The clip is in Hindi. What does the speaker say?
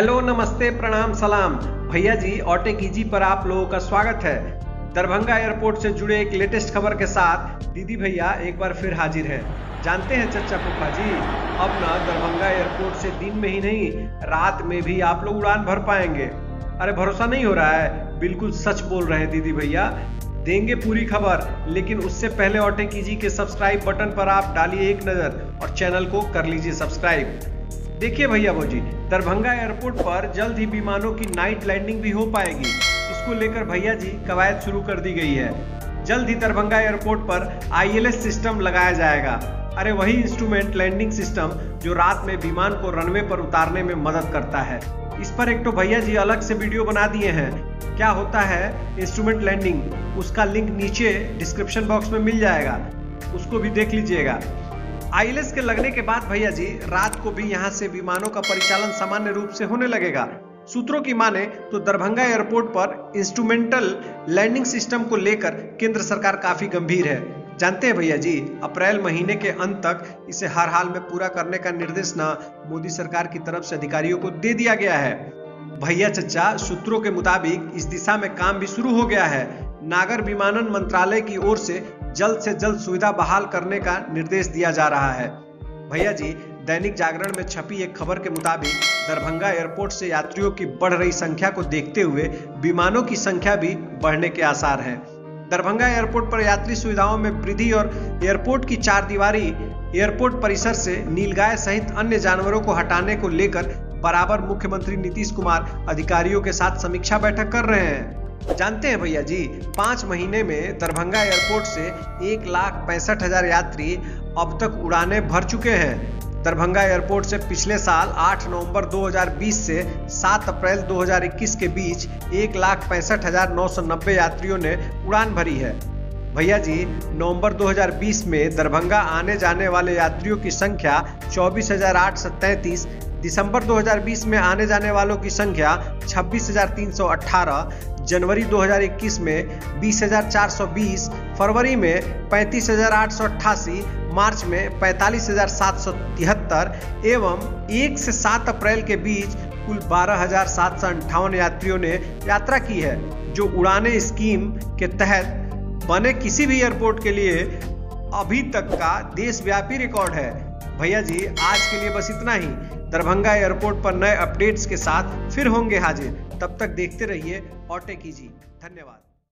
हेलो नमस्ते प्रणाम सलाम भैया जी, ऑटे की जी पर आप लोगों का स्वागत है। दरभंगा एयरपोर्ट से जुड़े एक लेटेस्ट खबर के साथ दीदी भैया एक बार फिर हाजिर है। जानते हैं चच्चा फूफा जी, अब ना दरभंगा एयरपोर्ट से दिन में ही नहीं रात में भी आप लोग उड़ान भर पाएंगे। अरे भरोसा नहीं हो रहा है, बिल्कुल सच बोल रहे हैं दीदी भैया, देंगे पूरी खबर। लेकिन उससे पहले ऑटे की जी के सब्सक्राइब बटन पर आप डालिए एक नज़र और चैनल को कर लीजिए सब्सक्राइब। देखिए भैया भौजी, दरभंगा एयरपोर्ट पर जल्द ही विमानों की नाइट लैंडिंग भी हो पाएगी। इसको लेकर भैया जी कवायद शुरू कर दी गई है। जल्द ही दरभंगा एयरपोर्ट पर ILS सिस्टम लगाया जाएगा। अरे वही इंस्ट्रूमेंट लैंडिंग सिस्टम जो रात में विमान को रनवे पर उतारने में मदद करता है। इस पर एक तो भैया जी अलग से वीडियो बना दिए हैं, क्या होता है इंस्ट्रूमेंट लैंडिंग, उसका लिंक नीचे डिस्क्रिप्शन बॉक्स में मिल जाएगा, उसको भी देख लीजिएगा। ILS के लगने के बाद भैया जी रात को भी यहां से विमानों का परिचालन सामान्य रूप से होने लगेगा। सूत्रों की माने तो दरभंगा एयरपोर्ट पर इंस्ट्रूमेंटल लैंडिंग सिस्टम को लेकर केंद्र सरकार काफी गंभीर है। जानते हैं भैया जी, अप्रैल महीने के अंत तक इसे हर हाल में पूरा करने का निर्देश ना मोदी सरकार की तरफ से अधिकारियों को दे दिया गया है। भैया चच्चा, सूत्रों के मुताबिक इस दिशा में काम भी शुरू हो गया है। नागर विमानन मंत्रालय की ओर से जल्द सुविधा बहाल करने का निर्देश दिया जा रहा है। भैया जी दैनिक जागरण में छपी एक खबर के मुताबिक दरभंगा एयरपोर्ट से यात्रियों की बढ़ रही संख्या को देखते हुए विमानों की संख्या भी बढ़ने के आसार हैं। दरभंगा एयरपोर्ट पर यात्री सुविधाओं में वृद्धि और एयरपोर्ट की चारदीवारी एयरपोर्ट परिसर से नीलगाय सहित अन्य जानवरों को हटाने को लेकर बराबर मुख्यमंत्री नीतीश कुमार अधिकारियों के साथ समीक्षा बैठक कर रहे हैं। जानते हैं भैया जी, 5 महीने में दरभंगा एयरपोर्ट से 1,65,000 यात्री अब तक उड़ाने भर चुके हैं। दरभंगा एयरपोर्ट से पिछले साल 8 नवंबर 2020 से 7 अप्रैल 2021 के बीच 1,65,990 यात्रियों ने उड़ान भरी है। भैया जी नवंबर 2020 में दरभंगा आने जाने वाले यात्रियों की संख्या 24,833, दिसंबर 2020 में आने जाने वालों की संख्या 26,318, जनवरी 2021 में 20,420, फरवरी में 35,888, मार्च में 45,773 एवं 1 से 7 अप्रैल के बीच कुल 12,758 यात्रियों ने यात्रा की है, जो उड़ाने स्कीम के तहत बने किसी भी एयरपोर्ट के लिए अभी तक का देशव्यापी रिकॉर्ड है। भैया जी आज के लिए बस इतना ही। दरभंगा एयरपोर्ट पर नए अपडेट्स के साथ फिर होंगे हाजिर, तब तक देखते रहिए ऑटे की जी। धन्यवाद।